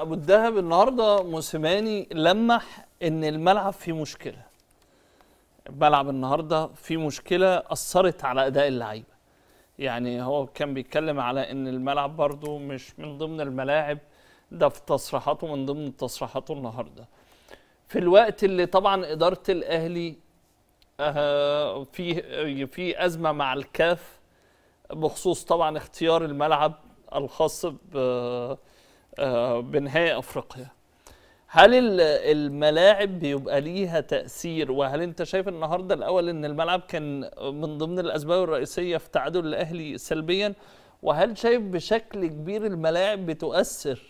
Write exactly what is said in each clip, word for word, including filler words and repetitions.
أبو الدهب النهارده موسيماني لمح إن الملعب فيه مشكلة. الملعب النهارده فيه مشكلة أثرت على أداء اللعيبة. يعني هو كان بيتكلم على إن الملعب برضو مش من ضمن الملاعب، ده في تصريحاته من ضمن تصريحاته النهارده. في الوقت اللي طبعا إدارة الأهلي في في أزمة مع الكاف بخصوص طبعا اختيار الملعب الخاص ب بنهاية أفريقيا. هل الملاعب بيبقى ليها تأثير؟ وهل أنت شايف النهاردة الأول أن الملعب كان من ضمن الأسباب الرئيسية في تعادل الأهلي سلبيا؟ وهل شايف بشكل كبير الملاعب بتؤثر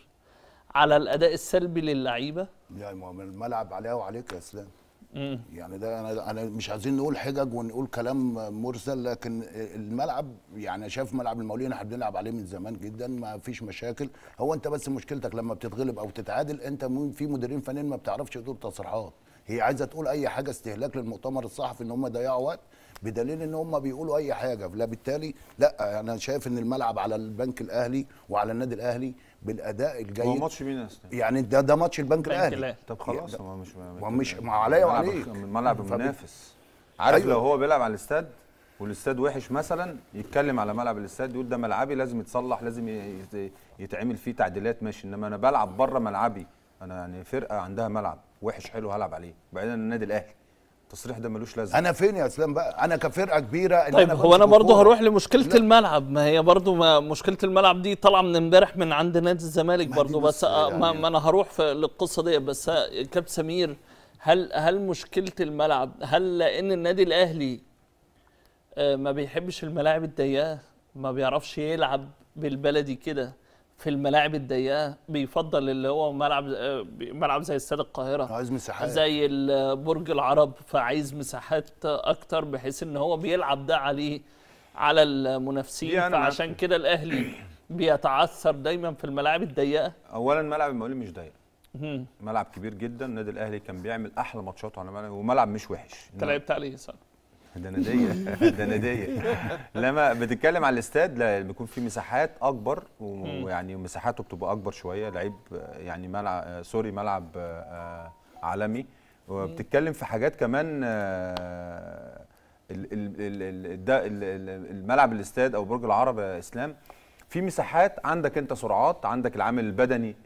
على الأداء السلبي للعيبة؟ يعني الملعب عليها وعليك يا اسلام. مم. يعني ده أنا, أنا مش عايزين نقول حجج ونقول كلام مرسل، لكن الملعب يعني شايف ملعب المقاولين احنا بنلعب عليه من زمان جدا، ما فيش مشاكل. هو انت بس مشكلتك لما بتتغلب او تتعادل انت في مديرين فنيين ما بتعرفش تدور تصريحات، هي عايزه تقول اي حاجه استهلاك للمؤتمر الصحفي ان هم ضيعوا وقت بدليل ان هم بيقولوا اي حاجه. لا بالتالي لا انا شايف ان الملعب على البنك الاهلي وعلى النادي الاهلي بالاداء الجيد. هو ماتش مين يا استاذ؟ يعني ده ده ماتش البنك الاهلي. طب خلاص هو مش ومش ما عليا وعليك الملعب المنافس. عارف أيوة. لو هو بيلعب على الاستاد والاستاد وحش مثلا يتكلم على ملعب الاستاد يقول ده ملعبي لازم يتصلح، لازم يتعمل فيه تعديلات، ماشي. انما انا بلعب بره ملعبي، انا يعني فرقه عندها ملعب وحش حلو هلعب عليه. بعدين النادي الاهلي التصريح ده ملوش لازمه. انا فين يا اسلام بقى؟ انا كفرقه كبيره. طيب أنا هو انا برضه هروح لمشكله لا. الملعب، ما هي برضه مشكله الملعب دي طالعه من امبارح من عند نادي الزمالك برضه، بس, بس يعني ما, يعني. ما انا هروح في للقصه دي. بس كابتن سمير، هل هل مشكله الملعب، هل لان النادي الاهلي ما بيحبش الملاعب الضيقه، ما بيعرفش يلعب بالبلدي كده في الملاعب الضيقه، بيفضل اللي هو ملعب ملعب زي استاد القاهره، عايز مساحات زي برج العرب، فعايز مساحات اكتر بحيث ان هو بيلعب ده عليه على المنافسين، يعني فعشان كده الاهلي بيتعثر دايما في الملاعب الضيقه. اولا ملعب المقاولين مش ضيق، ملعب كبير جدا. النادي الاهلي كان بيعمل احلى ماتشاته على ملعب، وملعب مش وحش. انت لعبت عليه صح؟ ده ناديه ده ناديه. لما بتتكلم على الاستاد لا، بيكون في مساحات اكبر، ويعني مساحاته بتبقى اكبر شويه. لعيب يعني ملعب سوري ملعب عالمي، وبتتكلم في حاجات كمان. الملعب الاستاد او برج العرب يا اسلام في مساحات، عندك انت سرعات، عندك العامل البدني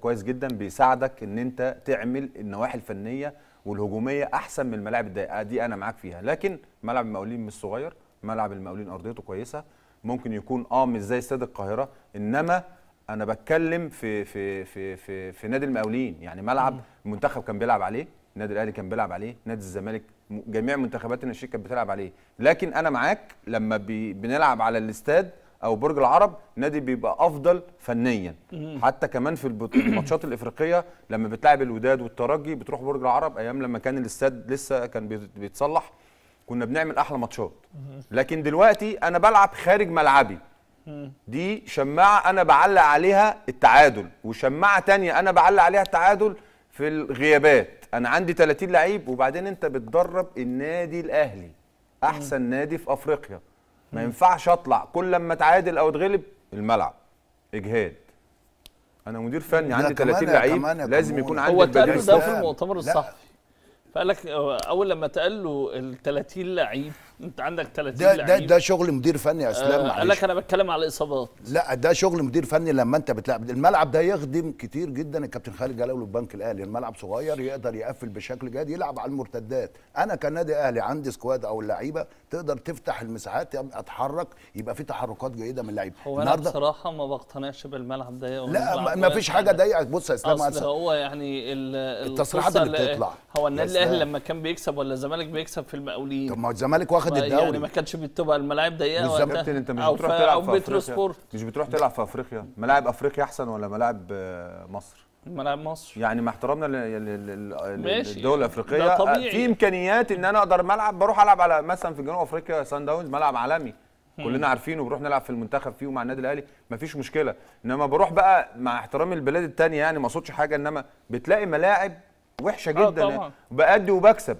كويس جدا بيساعدك ان انت تعمل النواحي الفنيه والهجوميه احسن من الملاعب الضيقه دي، انا معاك فيها. لكن ملعب المقاولين مش صغير، ملعب المقاولين ارضيته كويسه، ممكن يكون اه مش زي استاد القاهره، انما انا بتكلم في في في في, في نادي المقاولين. يعني ملعب المنتخب كان بيلعب عليه، النادي الاهلي كان بيلعب عليه، نادي الزمالك، جميع منتخبات الناشئين كانت بتلعب عليه. لكن انا معاك لما بي بنلعب على الاستاد او برج العرب نادي بيبقى افضل فنيا. حتى كمان في الماتشات الافريقيه لما بتلعب الوداد والترجي بتروح برج العرب. ايام لما كان الاستاد لسه كان بيتصلح كنا بنعمل احلى ماتشات، لكن دلوقتي انا بلعب خارج ملعبي، دي شماعه انا بعلق عليها التعادل، وشماعه ثانيه انا بعلق عليها التعادل في الغيابات. انا عندي ثلاثين لعيب، وبعدين انت بتدرب النادي الاهلي احسن نادي في افريقيا، ما ينفعش اطلع كل لما اتعادل او اتغلب الملعب اجهاد. انا مدير فني عندي ثلاثين لعيب لازم يكون عندي. هو اتقال له ده في المؤتمر الصحفي، فقال لك اول لما اتقال له ال ثلاثين لعيب، انت عندك ثلاثين لعيب، ده ده شغل مدير فني يا اسلام. معلش قال لك انا بتكلم على الاصابات، لا ده شغل مدير فني لما انت بتلعب. الملعب ده يخدم كتير جدا الكابتن خالد جلاله البنك الاهلي، الملعب صغير يقدر يقفل بشكل جيد، يلعب على المرتدات. انا كنادي اهلي عندي سكواد او اللعيبه تقدر تفتح المساحات، اتحرك، يبقى في تحركات جيده من اللعيبه. هو انا بصراحه ما بقتنعش بالملعب ضيق. لا ما فيش حاجه ضيقه. بص يا اسلام، اصل هو يعني التصريحات اللي بتطلع، هو النادي الاهلي لما كان بيكسب ولا الزمالك بيكسب في المقاولين، طب ما الزمالك واخد الدوري، يعني ما كانش بتبقى الملاعب ضيقه. بالظبط، انت مش بتروح تلعب في افريقيا، مش بتروح تلعب في افريقيا. ملاعب افريقيا احسن ولا ملاعب مصر؟ ملاعب مصر يعني مع احترامنا للدول الافريقيه في امكانيات ان انا اقدر ملعب، بروح العب على مثلا في جنوب افريقيا سان داونز ملعب عالمي كلنا عارفينه، وبروح نلعب في المنتخب فيه ومع النادي الاهلي مفيش مشكله. انما بروح بقى مع احترامي البلاد الثانيه، يعني ما اقصدش حاجه، انما بتلاقي ملاعب وحشه جدا، بأدي وبكسب.